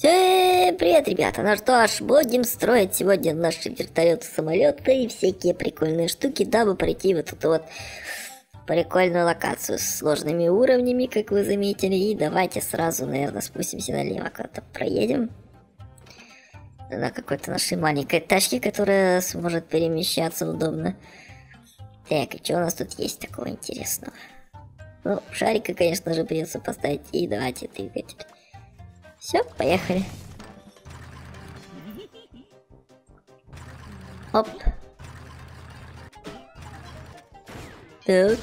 Привет, ребята! Ну что ж, будем строить сегодня наши вертолеты, самолеты и всякие прикольные штуки, дабы пройти вот эту вот прикольную локацию с сложными уровнями, как вы заметили. И давайте сразу, наверное, спустимся налево, куда-то проедем на какой-то нашей маленькой тачке, которая сможет перемещаться удобно. Так, и что у нас тут есть такого интересного? Ну, шарика, конечно же, придется поставить. И давайте двигатель. Все, поехали. Оп. Так,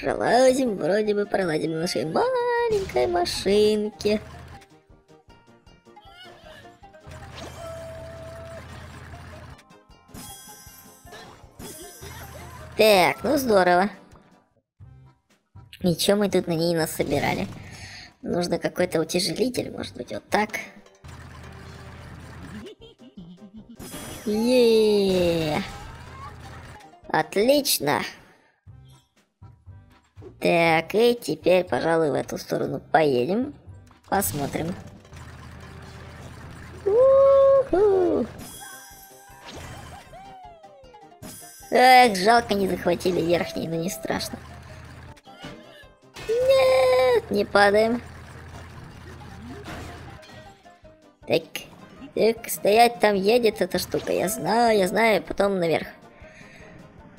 пролазим, вроде бы пролазим на нашей маленькой машинке. Так, ну здорово. И чё мы тут на ней нас собирали? Нужно какой-то утяжелитель, может быть, вот так. Еее! Отлично! Так, и теперь, пожалуй, в эту сторону поедем. Посмотрим. У-ху! Эх, жалко, не захватили верхний, но не страшно. Нет, не падаем. Так. Так, стоять, там едет эта штука, я знаю, потом наверх.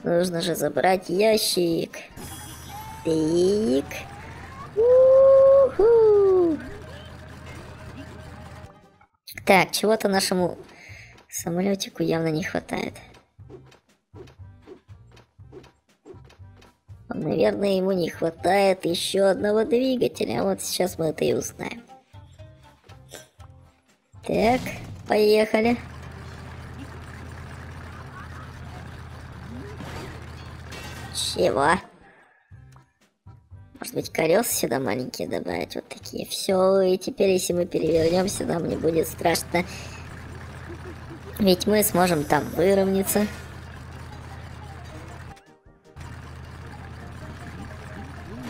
Нужно же забрать ящик. Тык. У-ху. Так, чего-то нашему самолетику явно не хватает. Наверное, ему не хватает еще одного двигателя, вот сейчас мы это и узнаем. Так, поехали. Чего? Может быть, колеса сюда маленькие добавить, вот такие. Все, и теперь, если мы перевернемся, нам не будет страшно. Ведь мы сможем там выровняться.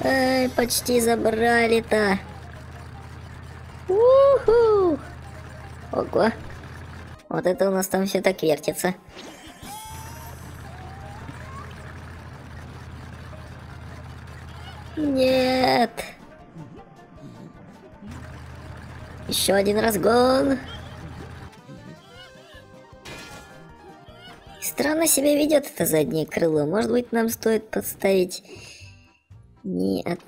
Эй, почти забрали-то. Уху! Ого, вот это у нас там все так вертится. Нет. Еще один разгон. Странно себя ведет это заднее крыло. Может быть, нам стоит подставить не от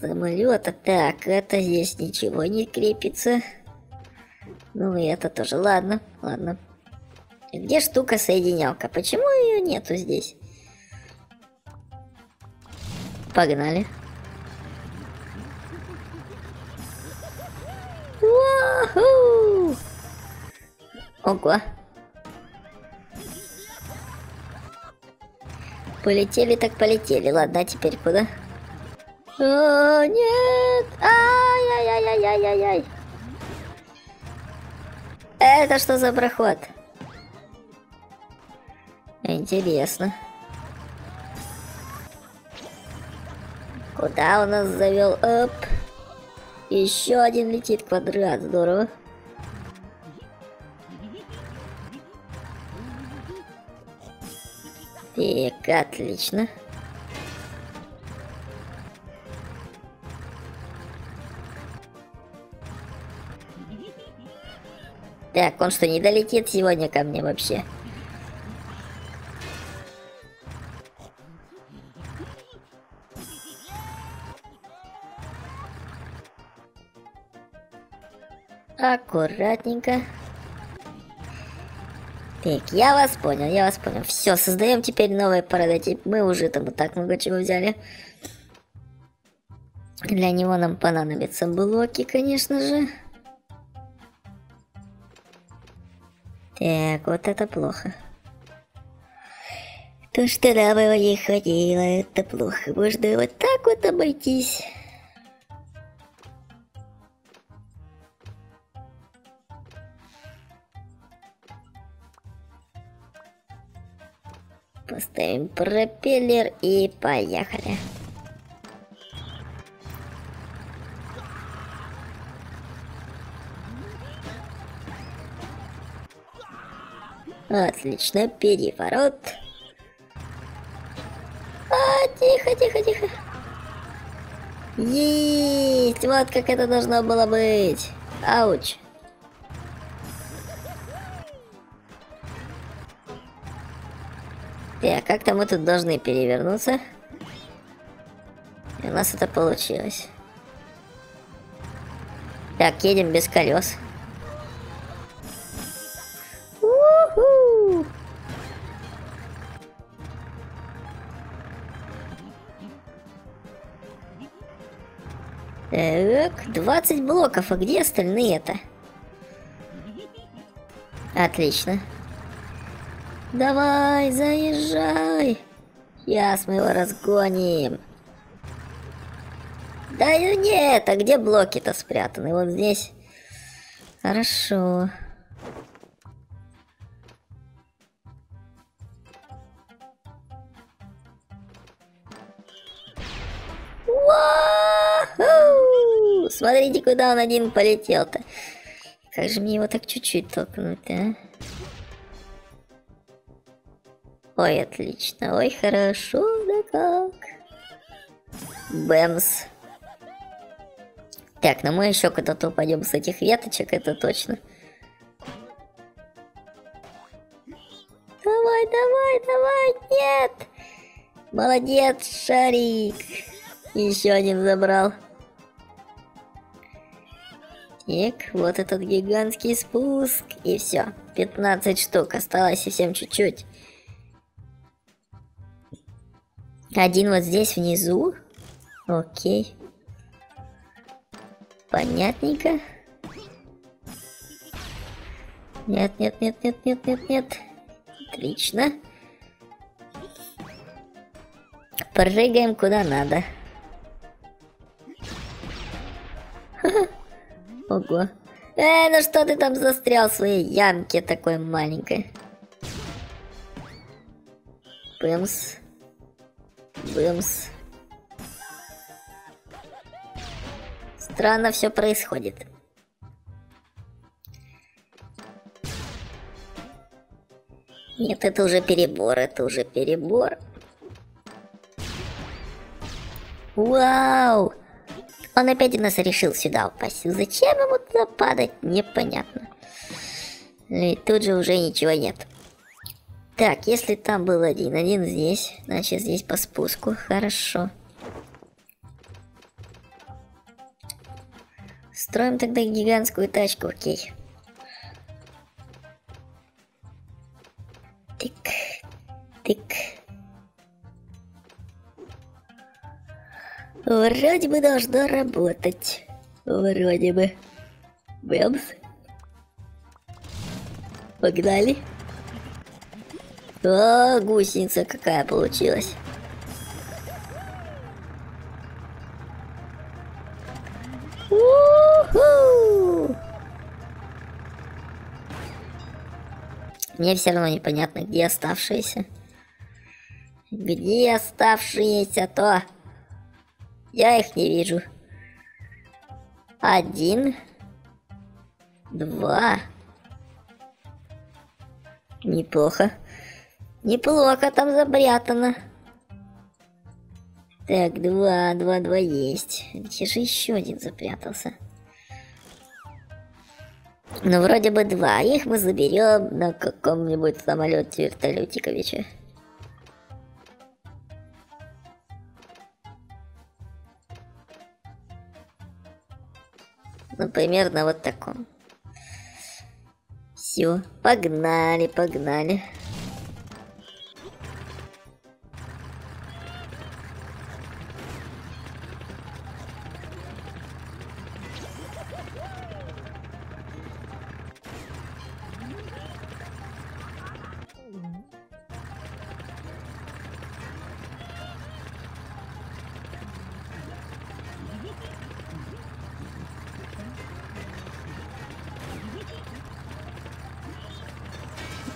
самолета. Так, это здесь ничего не крепится. Ну и это тоже, ладно, ладно. Где штука-соединялка? Почему ее нету здесь? Погнали. Уху! Ого. Полетели так полетели. Ладно, а теперь куда? О, нет! Ай-яй-яй-яй-яй-яй-яй! Это что за проход? Интересно. Куда у нас завел? Оп. Еще один летит квадрат. Здорово. Так, отлично. Так, он что, не долетит сегодня ко мне вообще? Аккуратненько. Так, я вас понял. Все, создаем теперь новый прототип. Мы уже там и так много чего взяли. Для него нам понадобятся блоки, конечно же. Так, вот это плохо. То, что нам его не хватило, это плохо. Можно вот так вот обойтись. Поставим пропеллер и поехали. Отлично, переворот. Тихо, тихо, тихо. Есть, вот как это должно было быть. Ауч. А как-то мы тут должны перевернуться. И у нас это получилось. Так, едем без колес. У-ху! Так, 20 блоков, а где остальные-то? Отлично. Давай, заезжай. Сейчас мы его разгоним. Да и нет, а где блоки-то спрятаны? Вот здесь. Хорошо. Ва-ху! Смотрите, куда он один полетел-то. Как же мне его так чуть-чуть толкнуть, а? Ой, отлично, ой, хорошо, да как. Бэмс. Так, ну мы еще куда-то упадем с этих веточек, это точно. Давай, давай, давай, нет. Молодец, шарик. Еще один забрал. Так, вот этот гигантский спуск. И все, 15 штук, осталось совсем чуть-чуть. Один вот здесь внизу. Окей. Понятненько. Нет, нет, нет, нет, нет, нет, нет. Отлично. Прыгаем куда надо. Ха-ха. Ого. Ну что ты там застрял в своей ямке такой маленькой? Пымс. Бэмс. Странно все происходит. Нет, это уже перебор, это уже перебор. Вау! Он опять у нас решил сюда упасть. Зачем ему туда падать, непонятно. И тут же уже ничего нет. Так, если там был один, один здесь, значит здесь по спуску, хорошо. Строим тогда гигантскую тачку, окей. Тык, тык. Вроде бы должно работать. Вроде бы. Бэмс. Погнали. О, гусеница какая получилась. У-ху! Мне все равно непонятно, где оставшиеся. Где оставшиеся-то? Я их не вижу. Один. Два. Неплохо. Неплохо там запрятано. Так, два есть. Где же еще один запрятался? Ну, вроде бы два. Их мы заберем на каком-нибудь самолете вертолетиковича. Ну, примерно вот таком. Все, погнали, погнали.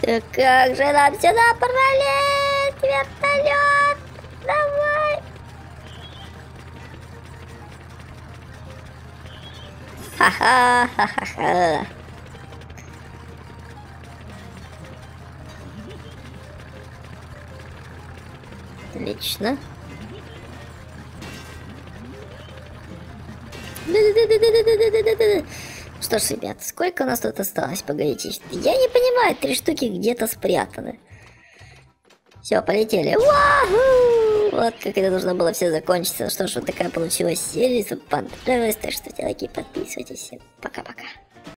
Да как же нам сюда пролезть, вертолет? Давай! Ха-ха-ха-ха-ха! Отлично. Что ж, ребят, сколько у нас тут осталось? Погодите. Я не понимаю, 3 штуки где-то спрятаны. Все, полетели. Вот как это должно было все закончиться. Что ж, вот такая получилась серия. Если вам понравилось, так что делайте, подписывайтесь. Пока-пока.